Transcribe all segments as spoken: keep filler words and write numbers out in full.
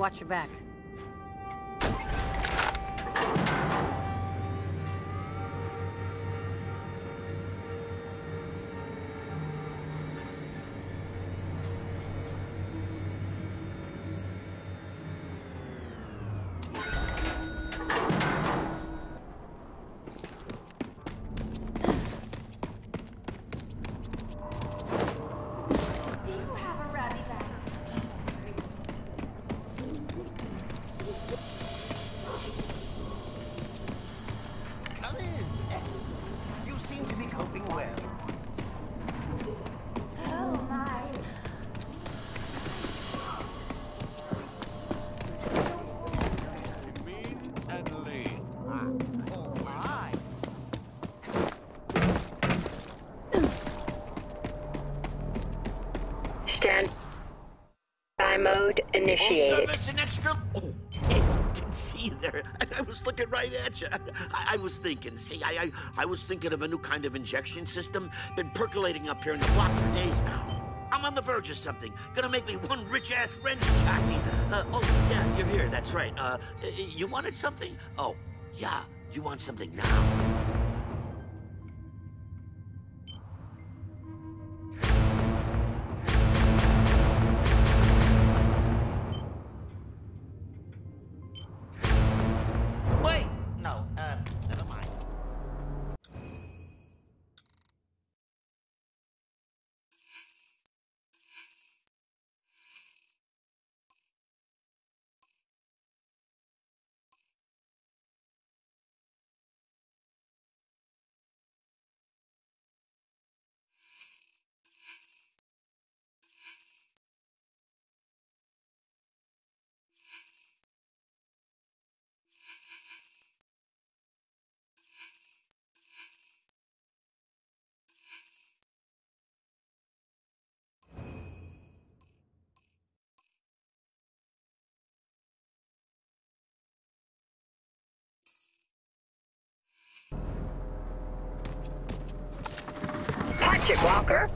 Watch your back. Initiated. Oh, I didn't see there. I, I was looking right at you. I, I was thinking, see, I, I I was thinking of a new kind of injection system. Been percolating up here in the block for days now. I'm on the verge of something. Gonna make me one rich-ass wrench jockey. Uh, oh, yeah, you're here, that's right. Uh, you wanted something? Oh, yeah, you want something now. Walker.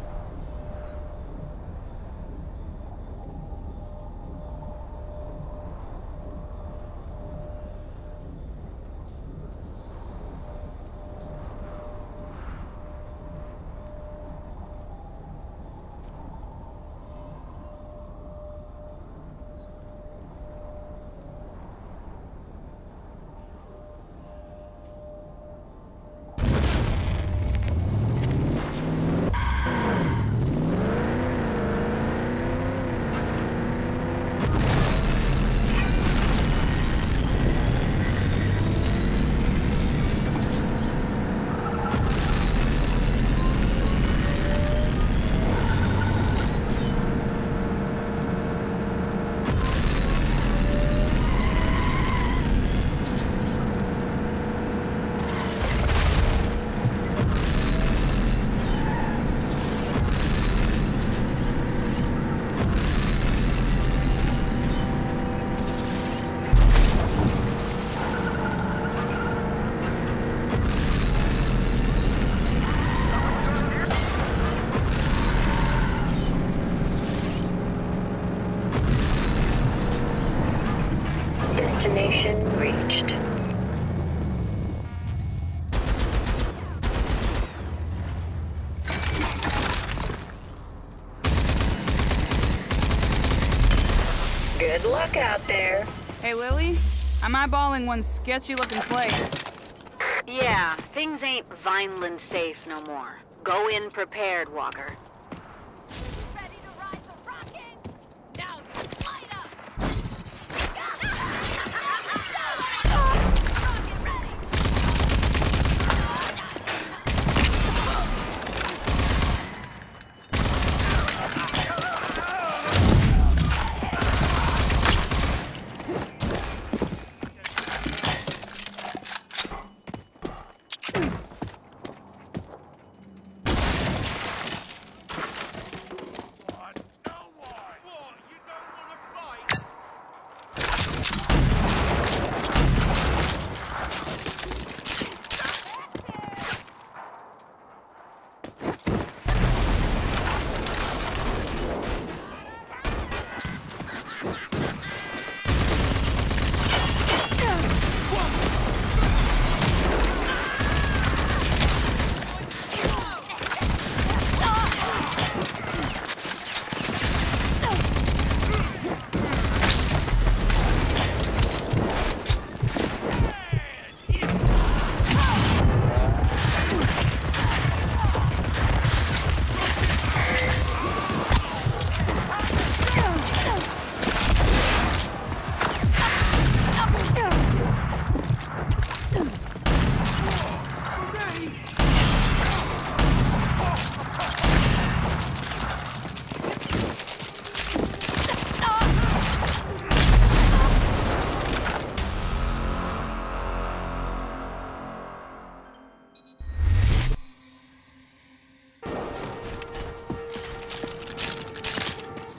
Destination reached. Good luck out there. Hey, Lily, I'm eyeballing one sketchy-looking place. Yeah, things ain't Vineland safe no more. Go in prepared, Walker.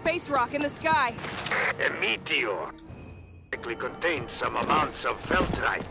space rock in the sky. A meteor. Likely contains some amounts of feltrite.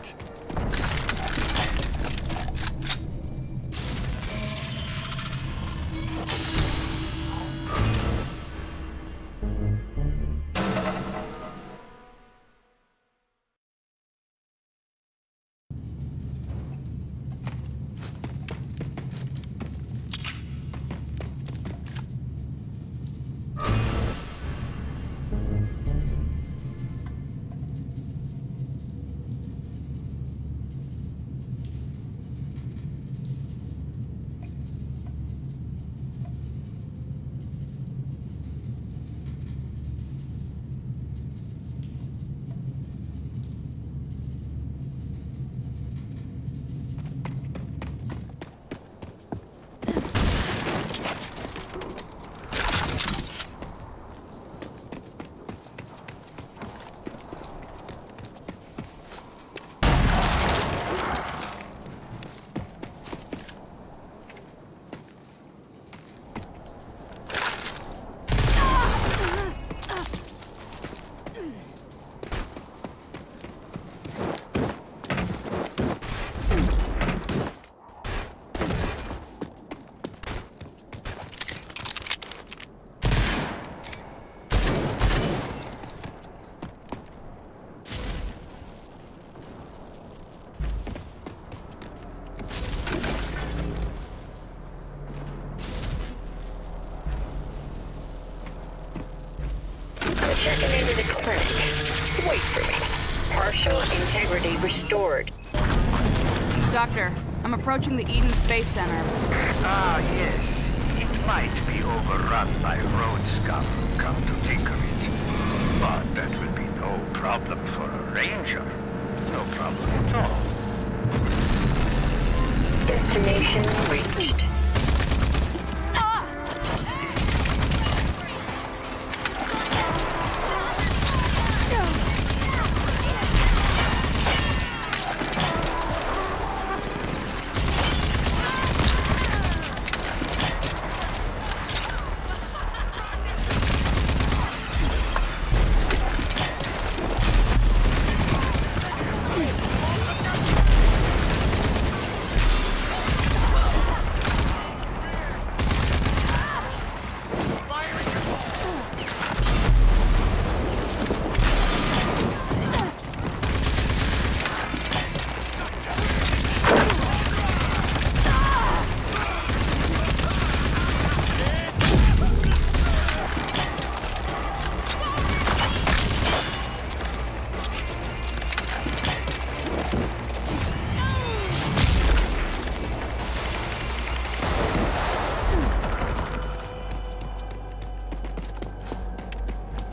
Terminated at clinic. Wait for me. Partial integrity restored. Doctor, I'm approaching the Eden Space Center. Ah, yes. It might be overrun by road scum, come to think of it. But that will be no problem for a ranger. No problem at all. Destination reached.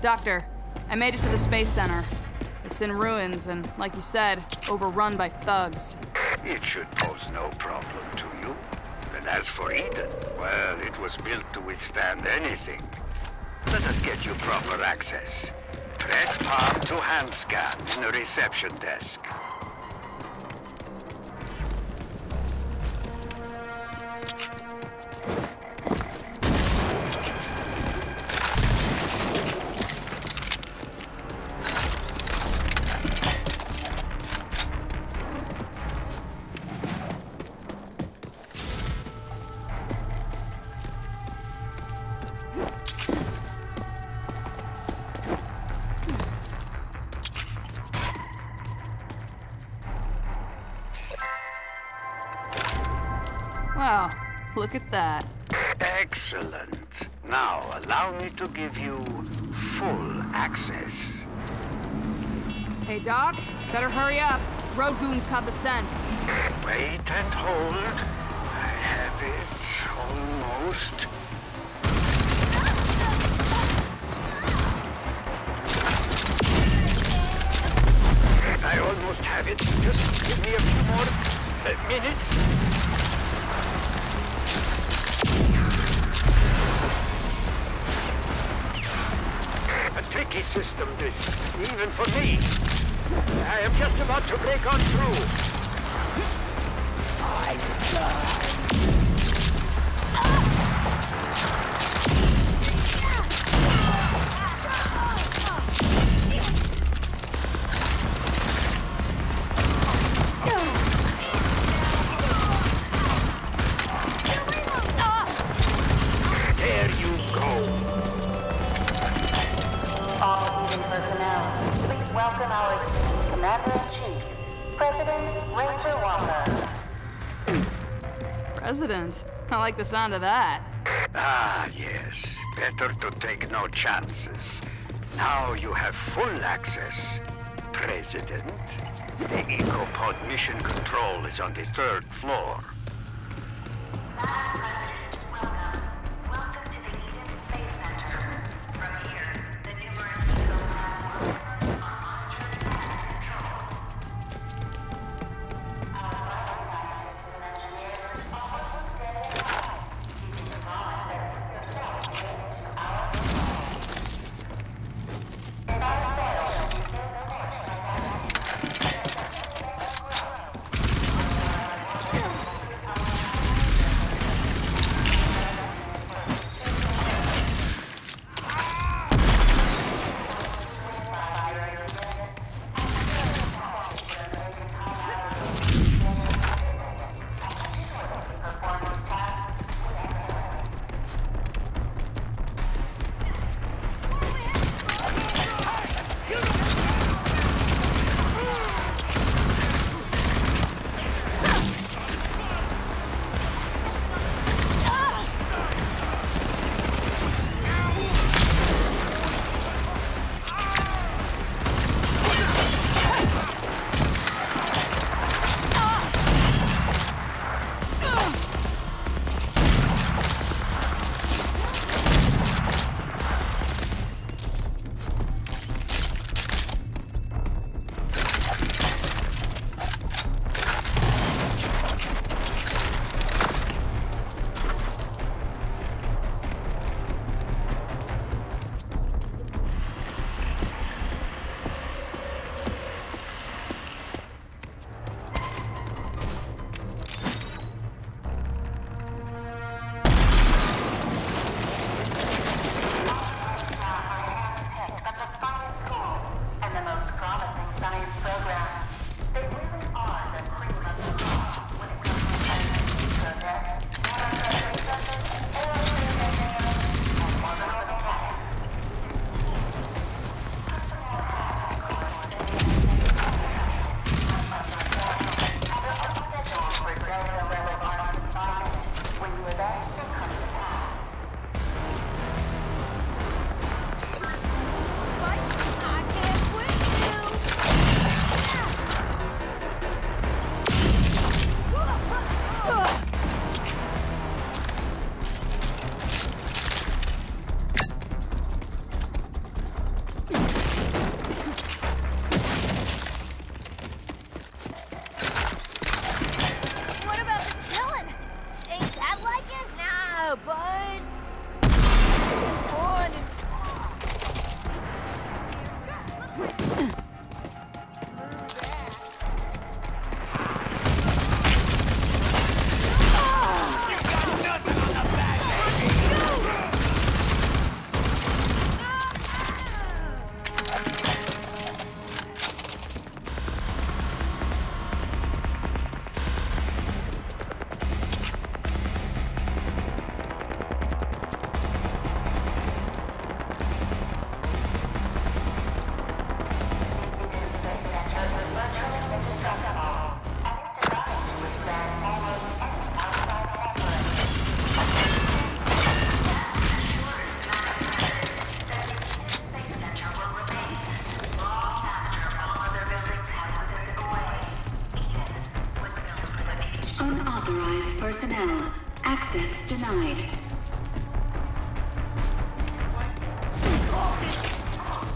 Doctor, I made it to the Space Center. It's in ruins and, like you said, overrun by thugs. It should pose no problem to you. And as for Eden, well, it was built to withstand anything. Let us get you proper access. Press palm to hand scan in the reception desk. Wow, look at that. Excellent. Now, allow me to give you full access. Hey, Doc, better hurry up. Road goons caught the scent. Wait and hold. I have it, almost. I almost have it. Just give me a few more uh, minutes. Tricky system, this, even for me. I am just about to break on through. I ah! Admiral-Chief, President Ranger Walker. President? I like the sound of that. Ah, yes. Better to take no chances. Now you have full access, President. The EcoPod mission control is on the third floor. Madam President, welcome. Welcome to the Eden Space Center. From here, the numerous EcoPod workers are monitored and controlled. Our vital scientists and engineers are hooked in and alive, keeping the knowledge that you yourself made into our knowledge. If our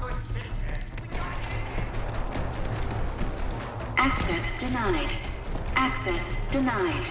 soil should be so scorched by that, personnel, access denied. Access denied. Access denied.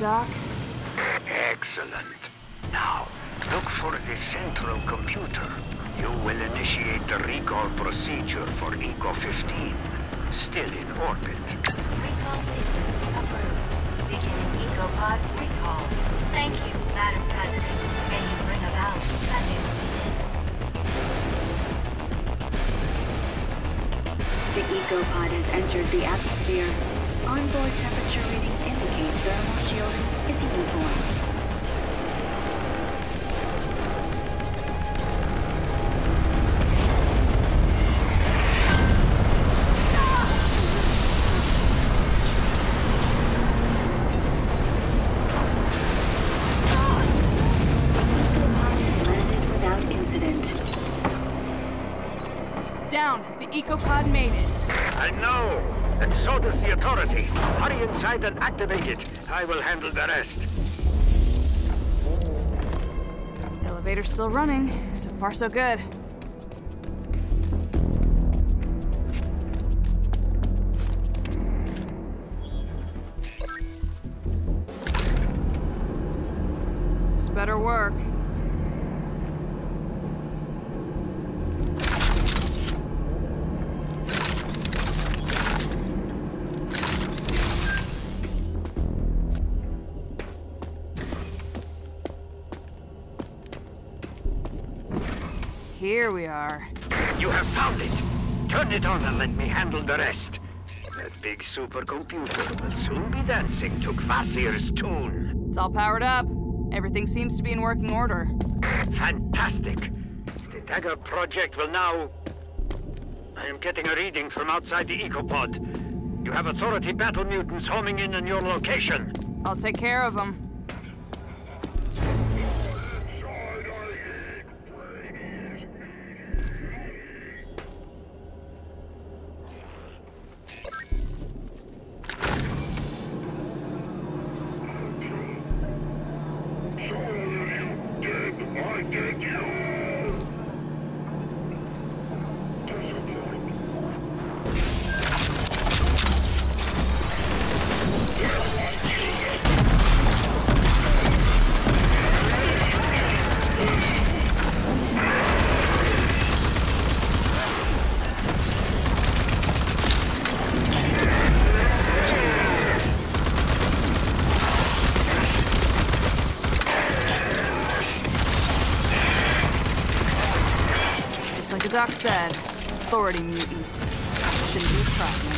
Doc. Excellent. Now, look for the central computer. You will initiate the recall procedure for Eco fifteen. Still in orbit. Recall sequence approved. Beginning EcoPod recall. Thank you, Madam President. May you bring about a new... The EcoPod has entered the atmosphere. Onboard temperature readings indicate thermal shielding is uniform. EcoPod made it. I know, and so does the authority. Hurry inside and activate it. I will handle the rest. Elevator's still running. So far, so good. This better work. Here we are. You have found it. Turn it on and let me handle the rest. That big supercomputer will soon be dancing to Kvasir's tune. It's all powered up. Everything seems to be in working order. Fantastic. The Dagger Project will now... I am getting a reading from outside the EcoPod. You have authority battle mutants homing in on your location. I'll take care of them. Doc said, authority mutants shouldn't be a problem.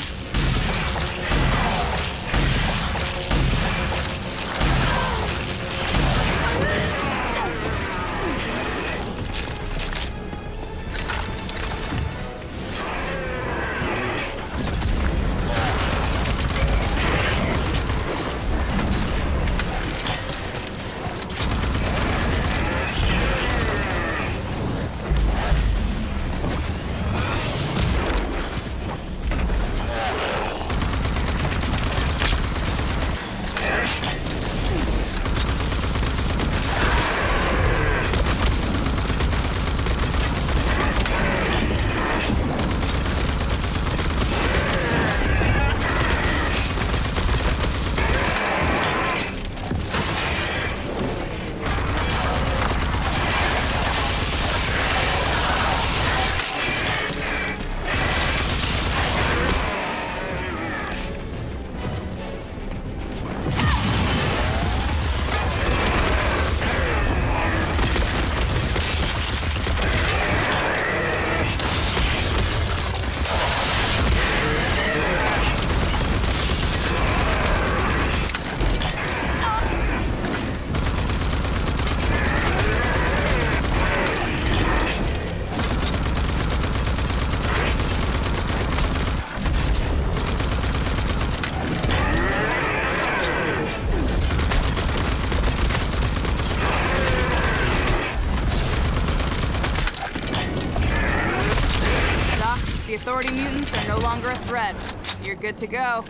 Authority mutants are no longer a threat. You're good to go.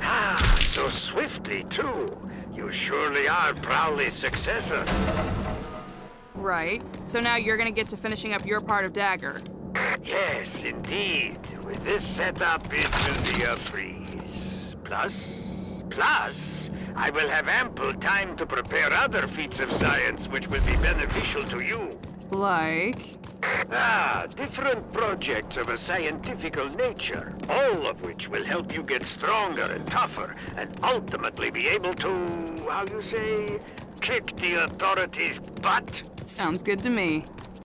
Ah, so swiftly, too. You surely are Prowley's successor. Right. So now you're gonna get to finishing up your part of Dagger. Yes, indeed. With this setup, it will be a breeze. Plus, plus, I will have ample time to prepare other feats of science which will be beneficial to you. Like? Ah, different projects of a scientific nature, all of which will help you get stronger and tougher, and ultimately be able to, how you say, kick the authorities' butt. Sounds good to me.